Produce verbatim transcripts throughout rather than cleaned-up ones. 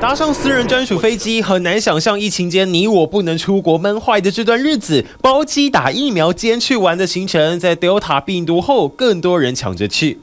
搭上私人专属飞机，很难想象疫情间你我不能出国闷坏的这段日子，包机打疫苗兼去玩的行程，在 Delta 病毒后，更多人抢着去。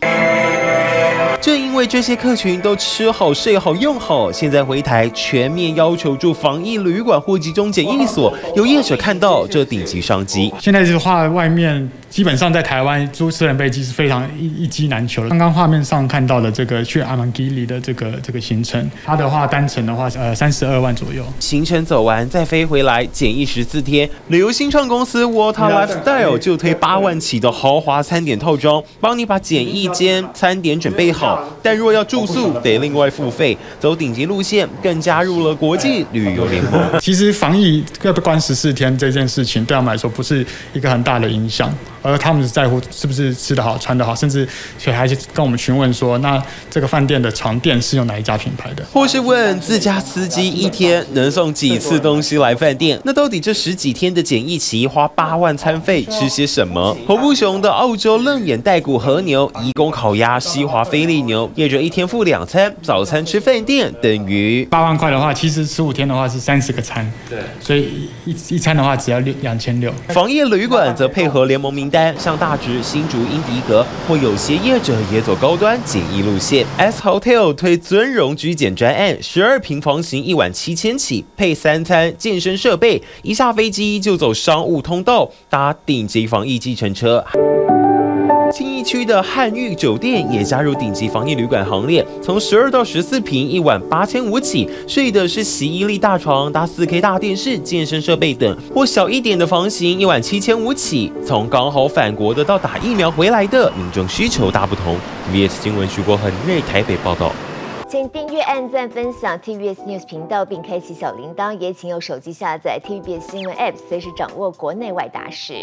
正因为这些客群都吃好、睡好、用好，现在回台全面要求住防疫旅馆或集中检疫所，有业者看到这顶级商机。现在的话，外面基本上在台湾租私人飞机是非常一一机难求的。刚刚画面上看到的这个去阿曼吉里的这个这个行程，它的话单程的话呃三十二万左右。行程走完再飞回来，检疫十四天，旅游新创公司 Water Lifestyle 就推八万起的豪华餐点套装，帮你把检疫间餐点准备好。 但若要住宿，得另外付费。走顶级路线，更加入了国际旅游联盟。其实防疫要被关十四天这件事情，对他们来说不是一个很大的影响，而他们是在乎是不是吃得好、穿得好，甚至还跟我们询问说，那这个饭店的床垫是用哪一家品牌的？或是问自家司机一天能送几次东西来饭店？那到底这十几天的检疫期，花八万餐费吃些什么？侯布雄的澳洲冷眼带骨和牛、移工烤鸭、西华菲力。 牛业者一天付两餐，早餐吃饭店等于八万块的话，其实十五天的话是三十个餐，对，所以一一餐的话只要两千六。防疫旅馆则配合联盟名单，像大直、新竹、英迪格，或有些业者也走高端简易路线。S Hotel 推尊荣居检专案，十二平房型一晚七千起，配三餐、健身设备，一下飞机就走商务通道，搭顶级防疫计程车。 信义区的汉御酒店也加入顶级防疫旅馆行列，从十二到十四平，一晚八千五起，睡的是洗衣粒大床、搭四 K 大电视、健身设备等；或小一点的房型，一晚七千五起。从刚好返国的到打疫苗回来的，民众需求大不同。T V B S 新闻徐国恒在台北报道。 请订阅、按赞、分享 T V B S News 频道，并开启小铃铛。也请用手机下载 T V B S 新闻 App， 随时掌握国内外大事。